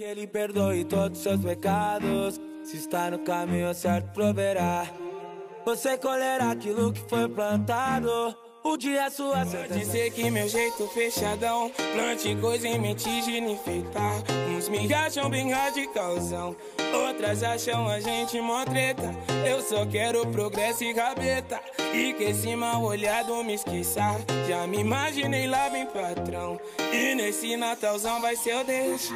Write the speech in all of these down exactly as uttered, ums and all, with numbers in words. Que ele perdoe todos os seus pecados. Se está no caminho certo, proverá. Você colherá aquilo que foi plantado. O dia é sua. Pode ser que meu jeito fechadão plante coisa em mente genifeitar. Uns me acham bem radicalzão, outras acham a gente mó treta. Eu só quero progresso e rabeta, e que esse mal olhado me esquiçar. Já me imaginei lá bem patrão, e nesse natalzão vai ser o deixo.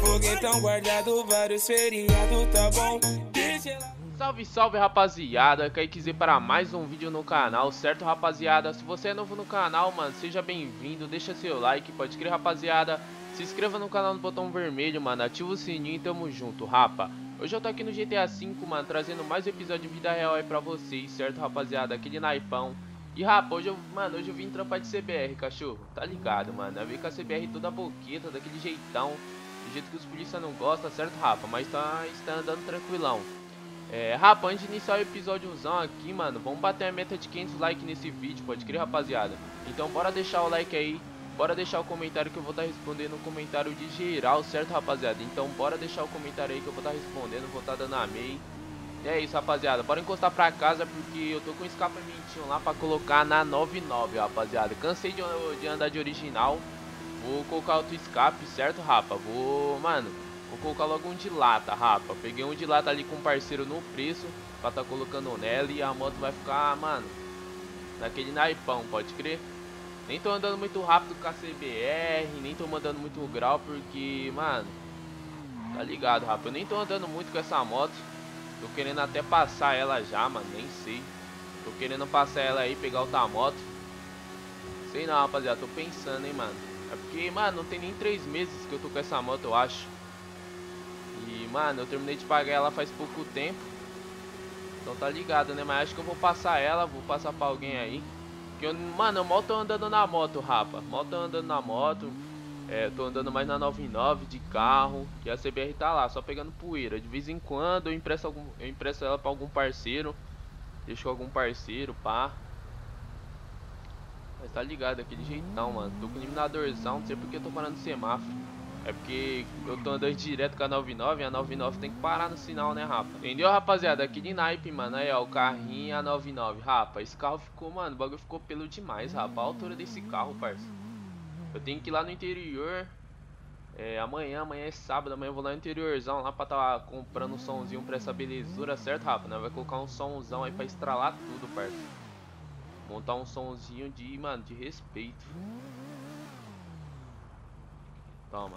Foguetão guardado, vários feriados, tá bom? Deixa lá. Salve, salve, rapaziada, Kaiquezê para mais um vídeo no canal, certo, rapaziada? Se você é novo no canal, mano, seja bem-vindo, deixa seu like, pode crer, rapaziada. Se inscreva no canal no botão vermelho, mano, ativa o sininho e tamo junto, rapa. Hoje eu tô aqui no G T A cinco, mano, trazendo mais um episódio de vida real aí pra vocês, certo, rapaziada? Aquele naipão. E rapa, hoje eu, mano, hoje eu vim trampar de C B R, cachorro, tá ligado, mano? Eu vim com a C B R toda boqueta, daquele jeitão. Do jeito que os polícia não gostam, certo, rapa? Mas tá, tá andando tranquilão. É, rapa, antes de iniciar o episódiozão aqui, mano, vamos bater a meta de quinhentos likes nesse vídeo, pode crer, rapaziada? Então bora deixar o like aí, bora deixar o comentário que eu vou estar tá respondendo o comentário de geral, certo, rapaziada? Então bora deixar o comentário aí que eu vou estar tá respondendo, vou estar tá dando amei. E é isso, rapaziada, bora encostar pra casa porque eu tô com um escapamentinho lá pra colocar na noventa e nove, rapaziada. Cansei de, de andar de original. Vou colocar outro escape, certo, rapa? Vou, mano, vou colocar logo um de lata, rapa. Peguei um de lata ali com um parceiro no preço pra tá colocando nela e a moto vai ficar, mano, naquele naipão, pode crer? Nem tô andando muito rápido com a C B R, nem tô mandando muito grau porque, mano, tá ligado, rapa? Eu nem tô andando muito com essa moto. Tô querendo até passar ela já, mano, nem sei. Tô querendo passar ela aí, pegar outra moto. Sei não, rapaziada, tô pensando, hein, mano. É porque, mano, não tem nem três meses que eu tô com essa moto, eu acho. E, mano, eu terminei de pagar ela faz pouco tempo. Então tá ligado, né? Mas acho que eu vou passar ela, vou passar pra alguém aí. Porque, eu, mano, eu mal tô andando na moto, rapa. Mal tô andando na moto. É, tô andando mais na noventa e nove de carro. E a C B R tá lá, só pegando poeira. De vez em quando eu empresto, algum, eu empresto ela pra algum parceiro. Deixo com algum parceiro, pá. Mas tá ligado, aquele jeitão, mano. Tô com eliminadorzão, não sei porque eu tô parando no semáforo. É porque eu tô andando direto com a noventa e nove, a noventa e nove tem que parar no sinal, né, rapa? Entendeu, rapaziada? Aquele naipe, mano, aí ó, o carrinho, a noventa e nove, rapa. Esse carro ficou, mano, o bagulho ficou pelo demais, rapa. A altura desse carro, parça. Eu tenho que ir lá no interior. É, amanhã, amanhã é sábado, amanhã eu vou lá no interiorzão, lá pra tá comprando um somzinho pra essa belezura, certo, rapa? Né? Vai colocar um somzão aí pra estralar tudo, parça. Montar um somzinho de, mano, de respeito. Toma.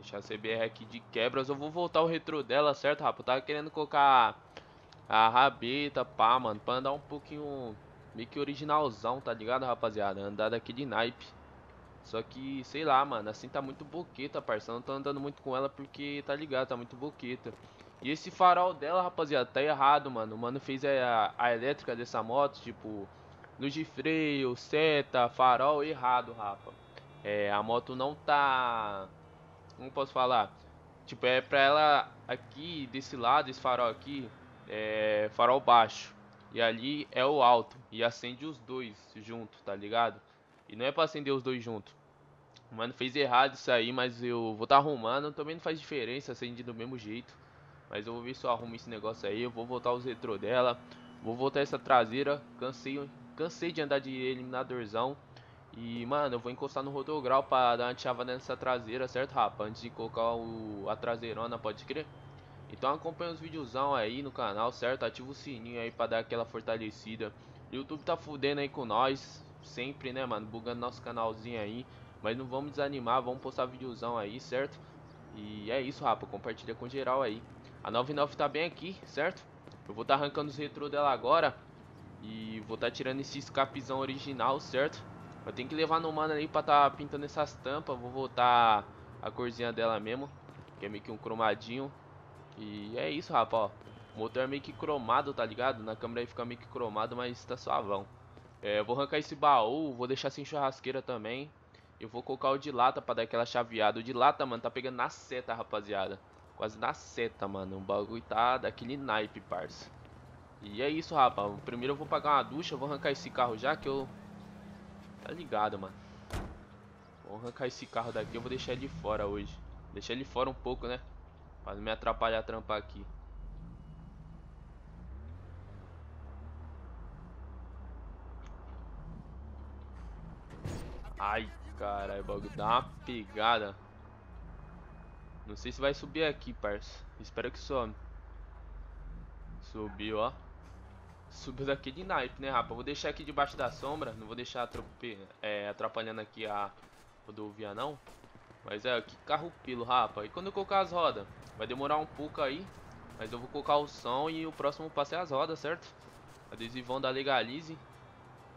Deixar a C B R aqui de quebras. Eu vou voltar o retrô dela, certo, rapaz? Eu tava querendo colocar a rabeta, pá, mano. Pra andar um pouquinho, meio que originalzão, tá ligado, rapaziada? Andar daqui de naipe. Só que, sei lá, mano, assim tá muito boqueta, parceiro. Não tô andando muito com ela porque, tá ligado, tá muito boqueta. E esse farol dela, rapaziada, tá errado, mano. O mano fez a, a elétrica dessa moto, tipo... Luz de freio, seta, farol, errado, rapa. É, a moto não tá... Como posso falar? Tipo, é pra ela aqui, desse lado, esse farol aqui, é farol baixo. E ali é o alto. E acende os dois junto, tá ligado? E não é pra acender os dois junto. O mano fez errado isso aí, mas eu vou tá arrumando. Também não faz diferença, acende do mesmo jeito. Mas eu vou ver se eu arrumo esse negócio aí. Eu vou voltar os retrô dela. Vou voltar essa traseira. Cansei... Cansei de andar de eliminadorzão. E, mano, eu vou encostar no rotograu pra dar uma chava nessa traseira, certo, rapa? Antes de colocar o, a traseirona, pode crer? Então acompanha os videozão aí no canal, certo? Ativa o sininho aí pra dar aquela fortalecida. O YouTube tá fudendo aí com nós, sempre, né, mano? Bugando nosso canalzinho aí. Mas não vamos desanimar, vamos postar videozão aí, certo? E é isso, rapa, compartilha com geral aí. A noventa e nove tá bem aqui, certo? Eu vou tá arrancando os retrô dela agora. E vou tá tirando esse escapezão original, certo? Eu tenho que levar no mano ali pra tá pintando essas tampas. Vou voltar a corzinha dela mesmo, que é meio que um cromadinho. E é isso, rapa, ó. O motor é meio que cromado, tá ligado? Na câmera aí fica meio que cromado, mas tá suavão. É, eu vou arrancar esse baú, vou deixar sem churrasqueira também. Eu vou colocar o de lata pra dar aquela chaveada. O de lata, mano, tá pegando na seta, rapaziada. Quase na seta, mano. O bagulho tá daquele naipe, parça. E é isso, rapaz. Primeiro eu vou pagar uma ducha, eu vou arrancar esse carro já que eu... Tá ligado, mano. Vou arrancar esse carro daqui, eu vou deixar ele fora hoje. Deixa ele fora um pouco, né? Pra não me atrapalhar a trampar aqui. Ai, caralho, o bagulho dá uma pegada. Não sei se vai subir aqui, parça. Espero que some. Subiu, ó. Subiu daqui de naipe, né, rapaz? Vou deixar aqui debaixo da sombra. Não vou deixar atrope... é, atrapalhando aqui a rodovia, não. Mas é, que carro pilo, rapaz. E quando eu colocar as rodas? Vai demorar um pouco aí. Mas eu vou colocar o som e o próximo passo é as rodas, certo? Adesivão da Legalize.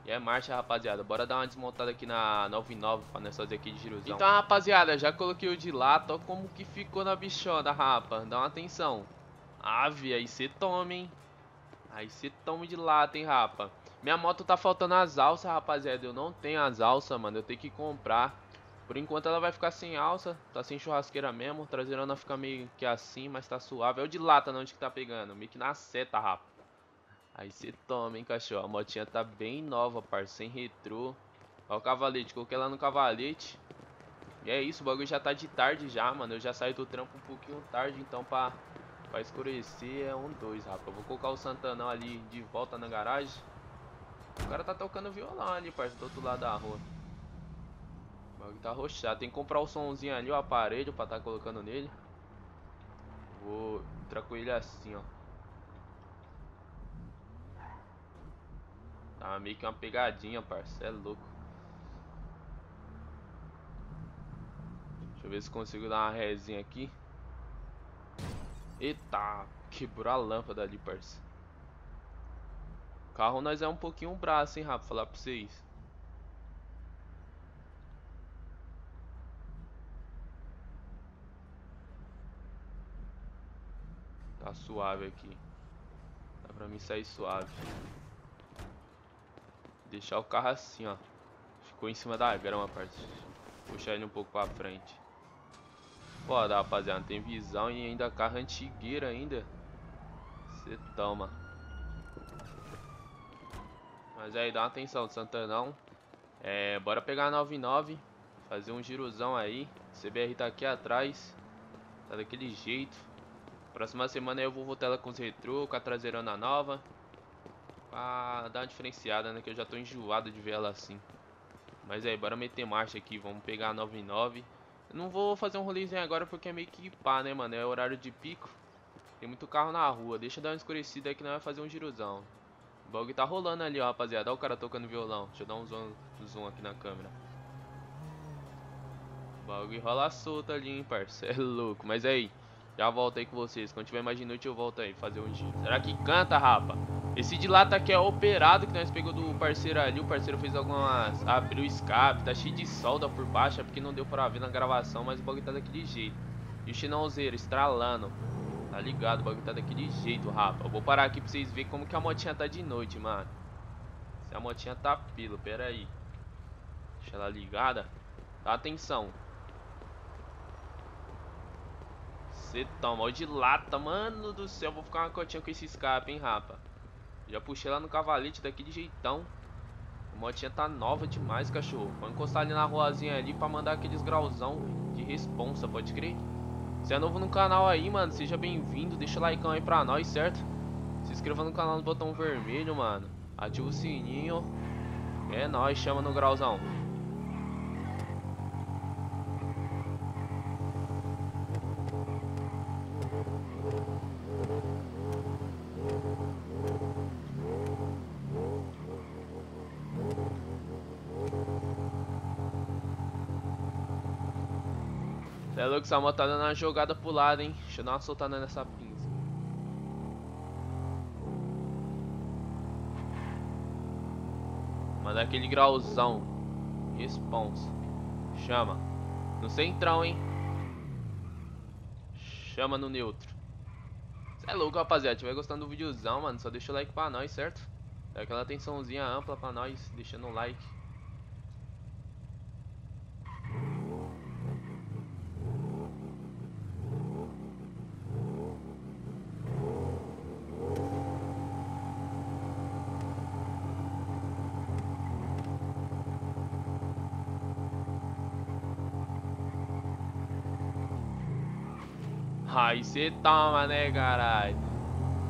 E é marcha, rapaziada. Bora dar uma desmontada aqui na noventa e nove pra nós fazer aqui de girozão. Então, rapaziada, já coloquei o de lá. Olha como que ficou na bichona, rapa. Dá uma atenção. Ave, aí cê toma, hein? Aí cê toma de lata, hein, rapa. Minha moto tá faltando as alças, rapaziada. Eu não tenho as alças, mano. Eu tenho que comprar. Por enquanto ela vai ficar sem alça. Tá sem churrasqueira mesmo. Traseirona fica meio que assim, mas tá suave. É o de lata, não, onde que tá pegando. Meio que na seta, rapa. Aí você toma, hein, cachorro. A motinha tá bem nova, parça. Sem retrô. Ó o cavalete. Coloquei ela no cavalete. E é isso. O bagulho já tá de tarde já, mano. Eu já saí do trampo um pouquinho tarde. Então, pra, pra escurecer, é um, dois, rapaz. Eu vou colocar o Santanão ali de volta na garagem. O cara tá tocando violão ali, parça. Do outro lado da rua. O bagulho tá roxado. Tem que comprar o somzinho ali, o aparelho, pra tá colocando nele. Vou entrar com ele assim, ó. Tá meio que uma pegadinha, parça. É louco. Deixa eu ver se consigo dar uma rézinha aqui. Eita, quebrou a lâmpada ali, parça. O carro nós é um pouquinho um braço, hein, rapaz. Falar pra vocês. Tá suave aqui. Dá pra mim sair suave. Deixar o carro assim, ó. Ficou em cima da grama, parça. Puxar ele um pouco pra frente. Foda, rapaziada. Não tem visão e ainda carro antigueira ainda. Você toma. Mas aí, dá uma atenção, Santanão. É, bora pegar a noventa e nove. Fazer um girozão aí. O C B R tá aqui atrás. Tá daquele jeito. Próxima semana eu vou voltar ela com os retrô, com a traseirona nova. Pra dar uma diferenciada, né? Que eu já tô enjoado de ver ela assim. Mas aí, bora meter marcha aqui. Vamos pegar a noventa e nove. Eu não vou fazer um rolezinho agora porque é meio que pá, né, mano? É horário de pico. Tem muito carro na rua. Deixa eu dar uma escurecida que nós vai fazer um girozão. O bug tá rolando ali, ó, rapaziada. Olha o cara tocando violão. Deixa eu dar um zoom, zoom aqui na câmera. O bug rola solto ali, hein, parça. É louco. Mas aí, já volto aí com vocês. Quando tiver mais de noite eu volto aí fazer um giro. Será que canta, rapa? Esse de lata aqui é operado, que nós pegamos do parceiro ali. O parceiro fez algumas... abriu o escape, tá cheio de solda por baixo. É porque não deu pra ver na gravação, mas o bagulho tá daquele jeito. E o chinãozeiro estralando. Tá ligado, o bagulho tá daquele jeito, rapaz. Eu vou parar aqui pra vocês verem como que a motinha tá de noite, mano. Se a motinha tá pilo, pera aí. Deixa ela ligada. Dá atenção. Cê toma, ó de lata, mano do céu. Vou ficar uma cotinha com esse escape, hein, rapaz. Já puxei lá no cavalete daquele jeitão. A motinha tá nova demais, cachorro. Vou encostar ali na ruazinha ali pra mandar aqueles grauzão de responsa, pode crer? Se é novo no canal aí, mano, seja bem-vindo. Deixa o likeão aí pra nós, certo? Se inscreva no canal no botão vermelho, mano. Ativa o sininho. É nóis, chama no grauzão. É louco, essa moto tá dando uma jogada pro lado, hein? Deixa eu dar uma soltada nessa pinça. Manda aquele grauzão. Responsa. Chama. No centrão, hein? Chama no neutro. Cê é louco, rapaziada. Se tiver gostando do videozão, mano, só deixa o like pra nós, certo? Dá aquela atençãozinha ampla pra nós, deixando o like. Aí você toma, né, caralho.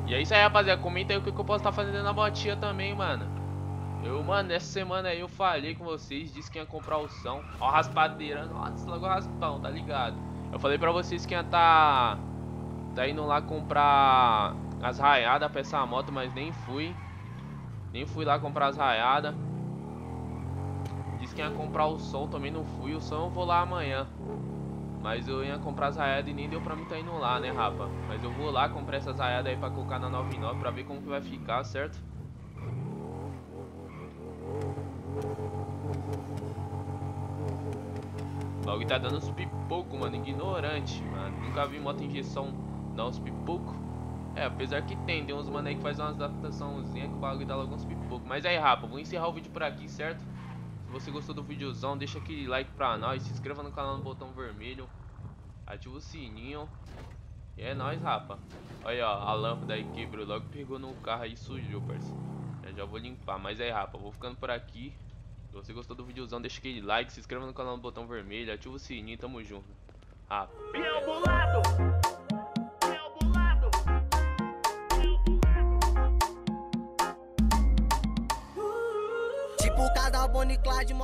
E é isso aí, rapaziada. Comenta aí o que, que eu posso estar tá fazendo na botinha também, mano. Eu, mano, essa semana aí eu falei com vocês, disse que ia comprar o som. Ó a raspadeira, nossa, logo o raspão, tá ligado? Eu falei pra vocês que ia tá... Tá indo lá comprar as raiadas pra essa moto, mas nem fui. Nem fui lá comprar as raiadas. Disse que ia comprar o som, também não fui. O som eu vou lá amanhã. Mas eu ia comprar as raiadas e nem deu pra mim tá indo lá, né, rapa? Mas eu vou lá comprar essas raiadas aí pra colocar na noventa e nove pra ver como que vai ficar, certo? Logo tá dando uns pipoco, mano, ignorante, mano. Nunca vi moto injeção dar uns pipoco. É, apesar que tem, tem uns mano aí que faz umas adaptaçãozinha que o bagulho dá logo uns pipoco. Mas aí, rapa, vou encerrar o vídeo por aqui, certo? Se você gostou do videozão, deixa aquele like pra nós, se inscreva no canal no botão vermelho, ativa o sininho. E é nóis, rapa. Olha, ó, a lâmpada aí quebrou, logo pegou no carro aí e sujou, parceiro. Eu já vou limpar, mas aí, rapa, vou ficando por aqui. Se você gostou do videozão, deixa aquele like, se inscreva no canal no botão vermelho, ativa o sininho, tamo junto. Ah. Tipo cada Bonnie Clyde,